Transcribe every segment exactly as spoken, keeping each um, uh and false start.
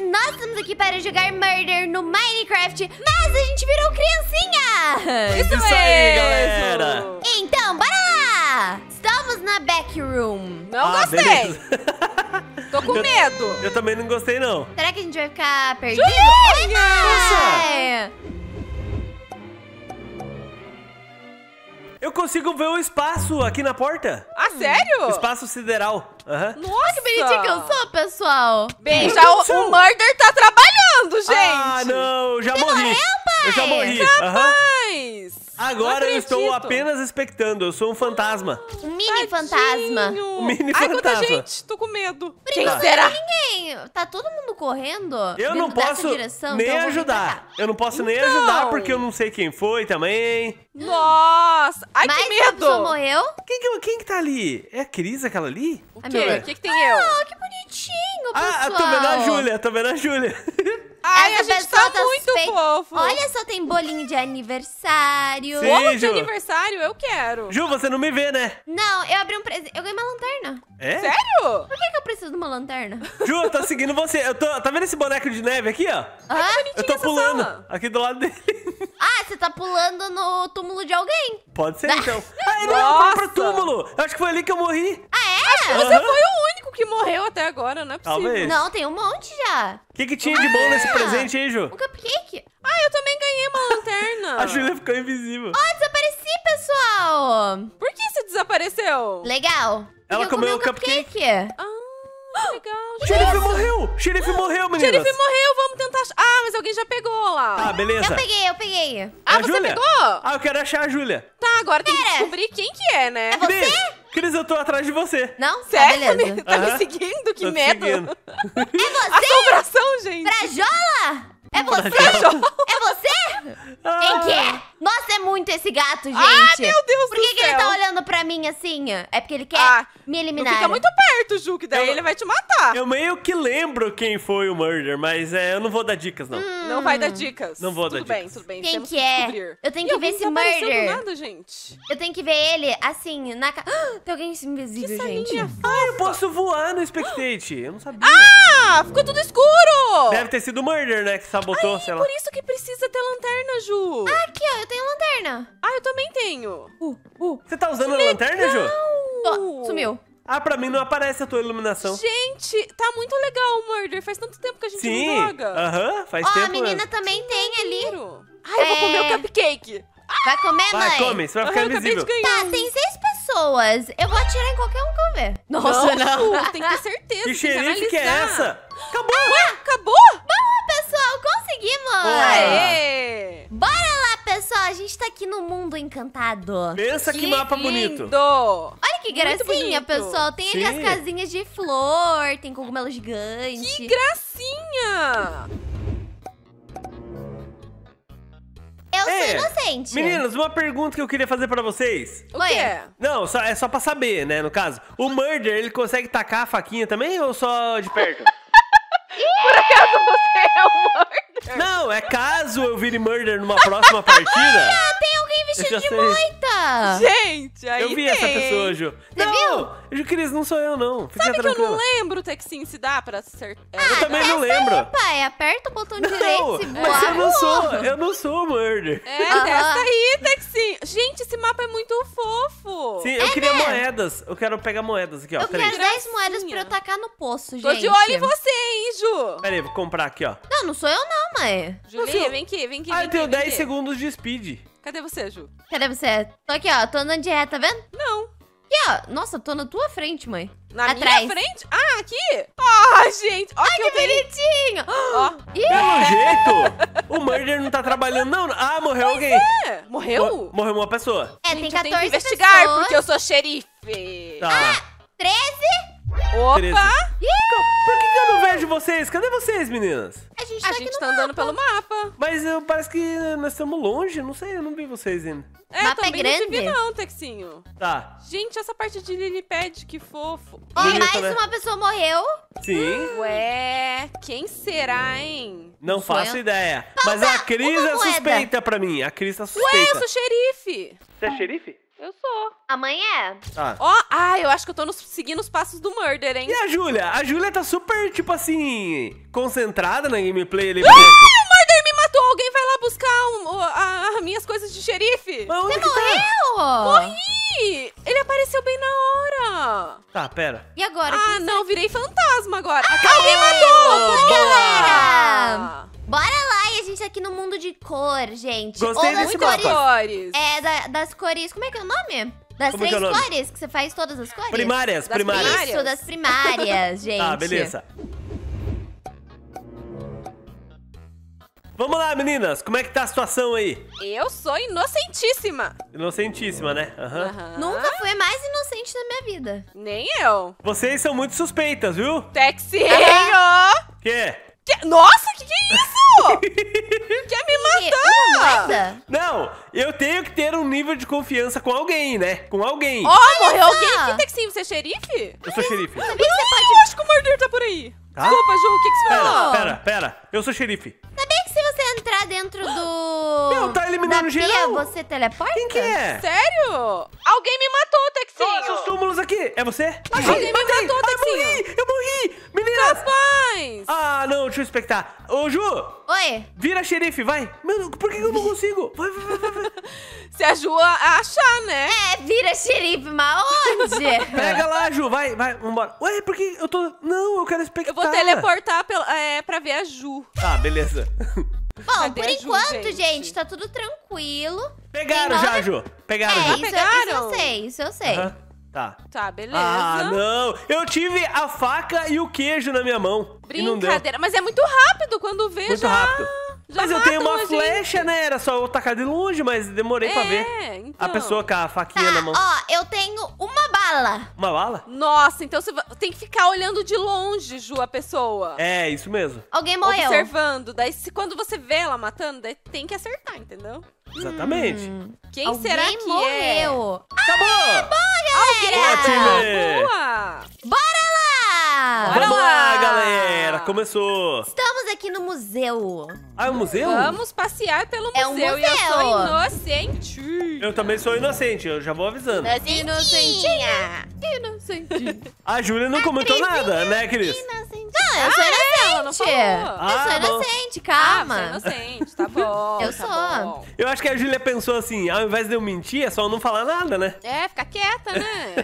hoje nós estamos aqui para jogar Murder no Minecraft, mas a gente virou criancinha! Isso, Isso aí, galera! Então, bora lá! Estamos na backroom. Não ah, gostei! Tô com eu, medo! Eu também não gostei, não. Será que a gente vai ficar perdido? Ai, eu consigo ver o espaço aqui na porta. Ah, sério? Espaço sideral. Uhum. Nossa, que bonitinho que eu sou, pessoal. Bem, já o, o Murder tá trabalhando, gente. Ah, não, já Você morri. Morreu, pai? Eu já morri. Rapaz. Uhum. Agora eu estou apenas expectando. Eu sou um fantasma. Um mini Tadinho. fantasma. Um mini Ai, fantasma. Ai, quanta gente. Tô com medo. Por Quem tá? será? Ninguém. Tá todo mundo correndo? Eu não posso direção, nem então ajudar. Eu não posso então... nem ajudar porque eu não sei quem foi também. Nossa. Ai, Mas que medo. Mas a pessoa morreu? Quem que, quem que tá ali? É a Cris, aquela ali? O que? O que que tem eu? Ah, que bonitinho, pessoal. Ah, tô vendo a Júlia. Tô vendo a Júlia. Ai, Essa a gente tá, tá muito suspeita. fofo. Olha só, tem bolinho de aniversário. Bolo de aniversário? Eu quero. Ju, você não me vê, né? Não, eu abri um presente. Eu ganhei uma lanterna. É? Sério? Por que, que eu preciso de uma lanterna? Ju, eu tô seguindo você. Eu tô... Tá vendo esse boneco de neve aqui, ó? Ah, eu tô pulando sala. aqui do lado dele. Ah, você tá pulando no túmulo de alguém. Pode ser, então. Ah, ele foi pro túmulo. Eu acho que foi ali que eu morri. Ah, é? Acho que você uhum. foi o único que morreu até agora, não é possível. Talvez. Não, tem um monte já. O que, que tinha ah, de bom nesse presente aí, Ju? Um cupcake. Ah, eu também ganhei uma lanterna. A Júlia ficou invisível. Ó, oh, desapareci, pessoal. Por que você desapareceu? Legal. Ela comeu o cupcake. cupcake. Ah. Legal, o xerife morreu! O xerife morreu, meninas! O xerife morreu, vamos tentar... Ah, mas alguém já pegou lá. Ah, beleza. Eu peguei, eu peguei. Ah, é você Júlia? pegou? Ah, eu quero achar a Júlia. Tá, agora Pera. tem que descobrir quem que é, né? É você? Cris, eu tô atrás de você. Não? Sério? Ah, beleza. Tá me seguindo? Que medo. Seguindo. É você? Assombração, gente. Frajola? É você? Frajola. É você? Ah. Quem que é? Nossa, é muito esse gato, gente. Ah, meu Deus Por que do que céu. Por que ele tá olhando pra mim assim? É porque ele quer ah, me eliminar. Fica muito perto, Ju, que daí eu, ele vai te matar. Eu meio que lembro quem foi o Murder, mas é, eu não vou dar dicas, não. Hum. Não vai dar dicas. Não vou tudo dar bem, dicas. Tudo bem, tudo bem. Quem que é? Descobrir. Eu tenho que e ver esse tá Murder. Do nada, gente. Eu tenho que ver ele assim, na... Ca... Ah, tem alguém invisível, gente. Ah, eu posso voar no Spectate. Eu não sabia. Ah, ficou tudo escuro. Deve ter sido o Murder, né, que sabotou, Ai, sei lá. por isso que precisa ter lanterna, Ju. Ah, aqui, ó. Tem lanterna. Ah, eu também tenho. Uh, uh. Você tá usando a lanterna, Ju? Tô, sumiu. Ah, pra mim não aparece a tua iluminação. Gente, tá muito legal o Murder. Faz tanto tempo que a gente Sim. não joga. Aham, uh-huh, faz oh, tempo. Ó, a menina mesmo. também tem ali. Ai, eu é... vou comer o cupcake. Vai comer, mãe? Vai, come. Você vai ficar uhum, invisível. Tá, tem seis pessoas. Eu vou atirar em qualquer um que eu ver. Nossa, não. não. Tem que ter certeza. Que xerife que é essa? Acabou. Ah, acabou? Bom, pessoal, conseguimos. Aê. Bora lá. Pessoal, a gente tá aqui no mundo encantado. Pensa que, que mapa lindo. bonito. Olha que gracinha, pessoal. Tem Sim. ali as casinhas de flor, tem cogumelo gigante. Que gracinha! Eu é. sou inocente. Meninas, uma pergunta que eu queria fazer pra vocês. O que é? Não, só, é só pra saber, né, no caso. O Murder, ele consegue tacar a faquinha também ou só de perto? Por acaso você é o Murder? Não, é caso eu vire Murder numa próxima partida. Olha, tem alguém vestido de moita. Gente, aí Eu vi tem. essa pessoa, Ju. Você não, viu? Cris, não sou eu, não. Fica Sabe tranquila. que eu não lembro, Texinho, se dá pra acertar. Ah, eu também não lembro. Aí, pai, aperta o botão não, direito e boa. Mas eu não sou, eu não sou o Murder. É, uh-huh. dessa aí, Texinho. Gente, esse mapa é muito fofo. Sim, eu é, queria né? moedas. Eu quero pegar moedas aqui, ó. Eu três. quero dez moedas pra eu tacar no poço, gente. Tô de olho em você, hein, Ju. Pera aí, vou comprar aqui, ó. Não, não sou eu, não, mãe. Julia, vem aqui, vem aqui. Ah, vem eu tenho aqui, dez segundos de speed. Cadê você, Ju? Cadê você? Tô aqui, ó. Tô andando de ré, tá vendo? Não. Aqui, ó. Nossa, tô na tua frente, mãe. Na Atrás. minha frente? Ah, aqui? Ah, oh, gente. Ó, Ai, que, que bonitinho. Ó. Oh. Yeah. Pelo jeito, o Murder não tá trabalhando, não. Ah, morreu pois alguém. É. Morreu? Morreu uma pessoa. É, gente, tem quatorze tem que investigar, pessoas. porque eu sou xerife. Tá. Ah, treze? Opa. treze. Yeah. Por que eu não vejo vocês? Cadê vocês, meninas? A gente tá, a gente tá andando pelo mapa. Mas eu, parece que nós estamos longe. Não sei, eu não vi vocês ainda. É, mapa também grande. não te vi não, Texinho. Tá. Gente, essa parte de Lily Pad, que fofo. Ó, oh, mais né? uma pessoa morreu. Sim. Ué, quem será, hein? Não Sonho. faço ideia. Falta Mas a Cris é suspeita pra mim. A Cris tá suspeita. Ué, eu sou xerife. Você é xerife? Eu sou. Amanhã? Ah. Ó, ah, eu acho que eu tô nos, seguindo os passos do Murder, hein? E a Júlia? A Júlia tá super, tipo assim, concentrada na gameplay ali. Ah, o Murder me matou! Alguém vai lá buscar um, a, a, minhas coisas de xerife. Mas você morreu? Tá? Morri! Ele apareceu bem na hora. Tá, pera. E agora? Ah, não, não virei fantasma agora. Ah, alguém matou! Boa, galera! Bora lá, e a gente aqui no mundo de cor, gente. Gostei das cores. cores. É, da, das cores... Como é que é o nome? Das Como três que é cores, que você faz todas as cores? Primárias, das primárias. primárias. Isso, das primárias, gente. Ah, beleza. Vamos lá, meninas. Como é que tá a situação aí? Eu sou inocentíssima. Inocentíssima, né? Uhum. Uhum. Nunca fui mais inocente na minha vida. Nem eu. Vocês são muito suspeitas, viu? Texinho! Uhum. Quê? Que? Nossa, que que é isso? Quer me matar? Não, eu tenho que ter um nível de confiança com alguém, né? Com alguém. Ó, oh, morreu alguém. Que Texinho, você é xerife? Eu sou xerife. Não, você pode... Eu acho que o Murder tá por aí. Tá? Desculpa, Ju, o que, que você pera, falou? Pera, pera, eu sou xerife. Sabia que se você entrar dentro do... Não, tá eliminando da geral. Pia, você teleporta? Quem que é? Sério? Alguém me matou, Texinho. Nossa, os túmulos aqui. É você? Ai, alguém matei. me matou, Texinho. Ai, eu morri, eu morri. Meninas. Capaz. Ah, não, deixa eu expectar. Ô, Ju. Oi. Vira xerife, vai. Mano, por que eu não consigo? Vai, vai, vai, vai. Se a Ju achar, né? É, vira xerife, mas onde? Pega lá, Ju, vai, vai, vambora. Ué, por que eu tô... Não, eu quero expectar. Eu vou teleportar pela, é, pra ver a Ju. Tá, ah, beleza. Bom, Cadê por enquanto, Ju, gente? gente, tá tudo tranquilo. Pegaram nove... já, Ju. Pegaram, é, já. Isso, pegaram? Isso eu sei, isso eu sei. Uh-huh. Tá. Tá, beleza. Ah, não. Eu tive a faca e o queijo na minha mão. Brincadeira. Mas é muito rápido quando vê muito já... rápido. Já mas eu tenho uma flecha, gente, né? Era só eu tacar de longe, mas demorei é, pra ver. Então... a pessoa com a faquinha tá, na mão. Ó, eu tenho uma bala. Uma bala? Nossa, então você tem que ficar olhando de longe, Ju, a pessoa. É, isso mesmo. Alguém morreu. Observando. Daí, se, quando você vê ela matando, daí tem que acertar, entendeu? Exatamente. Hum, Quem alguém será que morreu? É? Acabou! Aê, boa, galera! Boa! Bora lá! Bora Vamos lá, lá, galera! Começou! Estamos aqui no museu. Ah, é um museu? Vamos passear pelo é museu. Um museu. E eu sou inocente. Eu também sou inocente, eu já vou avisando. Inocentinha! Inocentinha! A Júlia não a comentou Cris nada, né, Cris? Inocentinha. Não, eu sou inocente. Ah, ela não falou. Ah, eu sou inocente, bom. calma. Ah, eu sou inocente, tá bom. Eu tá sou. Bom. Eu acho que a Júlia pensou assim, ao invés de eu mentir, é só eu não falar nada, né? É, ficar quieta, né?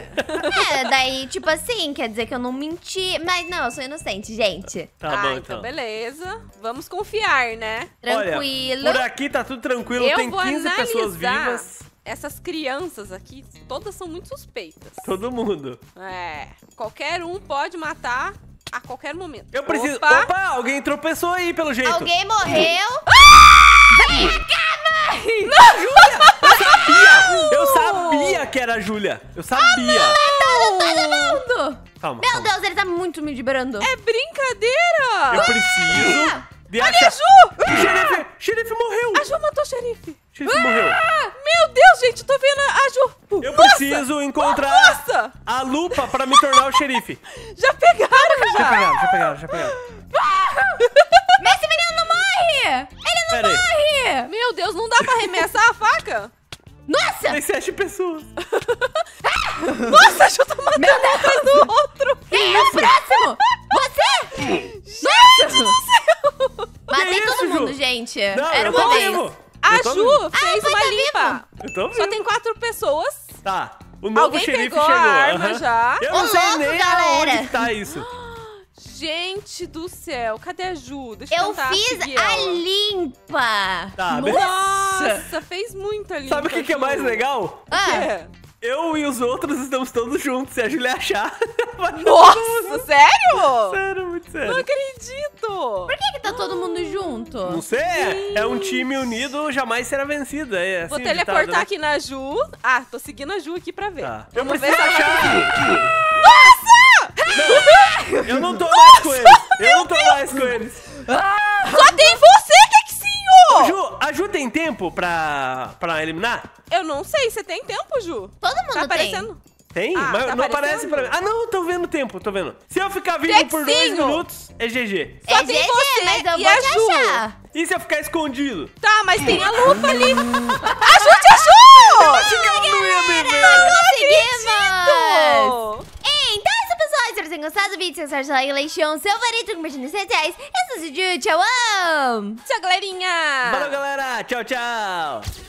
É, daí, tipo assim, quer dizer que eu não menti. Mas não, eu sou inocente, gente. Tá ah, bom, então. então. beleza. Vamos confiar, né? Tranquilo. Olha, por aqui tá tudo tranquilo, eu tem quinze pessoas vivas. Essas crianças aqui, todas são muito suspeitas. Todo mundo. É, qualquer um pode matar a qualquer momento. Eu preciso... Opa, Opa alguém tropeçou aí, pelo jeito. Alguém morreu. Ah! Vem cá, mãe! Não, Júlia! Eu sabia! Eu sabia que era a Júlia. Eu sabia. Ah, não, matando todo mundo. Calma, Meu calma. Deus, ele tá muito me liberando. É brincadeira. Eu preciso... É. De Olha achar... a Ju! O xerife, ah! xerife morreu. A Ju matou o xerife. O xerife ah! morreu. Meu Deus, gente, tô vendo a Ju. Eu Nossa! preciso encontrar Nossa! a lupa pra me tornar o xerife. Já pegaram, já. Já pegaram, já pegaram, já pegaram. Mas esse menino não morre. Ele não Pera morre. Aí. Meu Deus, não dá pra arremessar a faca? Nossa! Tem sete pessoas. Nossa, a Ju tá matando Meu Deus. um atrás do outro. Quem é o próximo? Você? Gente do céu! Matei todo isso, mundo, Ju? gente. Não, Era uma vez. Vivo. A Ju fez ah, uma limpa. Eu tô vivo. Só tem quatro pessoas. Tá. O novo Alguém xerife pegou chegou. a arma uhum. já. Eu não o sei louco, nem galera. aonde tá isso. Gente do céu, cadê a Ju? Deixa eu tentar. Eu fiz a limpa. Tá, Nossa, nossa fez muita limpa. Sabe o que, que é mais legal? Ah. É. Eu e os outros estamos todos juntos, se a Júlia achar. Nossa, sério? Sério, muito sério. Não acredito. Por que que tá todo mundo junto? Não sei, Sim. é um time unido, jamais será vencido. É assim, Vou teleportar ditado, né? aqui na Ju. Ah, tô seguindo a Ju aqui pra ver. Tá. Eu preciso ver achar. Nossa! Não, eu não tô Nossa! mais com eles. Eu não tô mais com eles. Ah! Só tem você, que Ô, Ju, a Ju tem tempo pra, pra eliminar? Eu não sei, você tem tempo, Ju? Todo mundo tá aparecendo. tem. Tem? Ah, Mas tá não aparece pra mim. Ah, não, tô vendo o tempo, tô vendo. Se eu ficar vivo Texinho. por dois minutos, é G G. Só é tem G G, você mas eu e vou a Ju. Achar. E se eu ficar escondido? Tá, mas tem a lupa ali. A Ju te achou! Eu achei que eu não ia me ver. Conseguimos! Então é isso, pessoal. Espero que vocês tenham gostado do vídeo. Se vocês gostaram, deixem seu favorito, compartilhando nos sociais. Eu sou o Cidu, tchau. Tchau, galerinha. Valeu, galera. Tchau, tchau.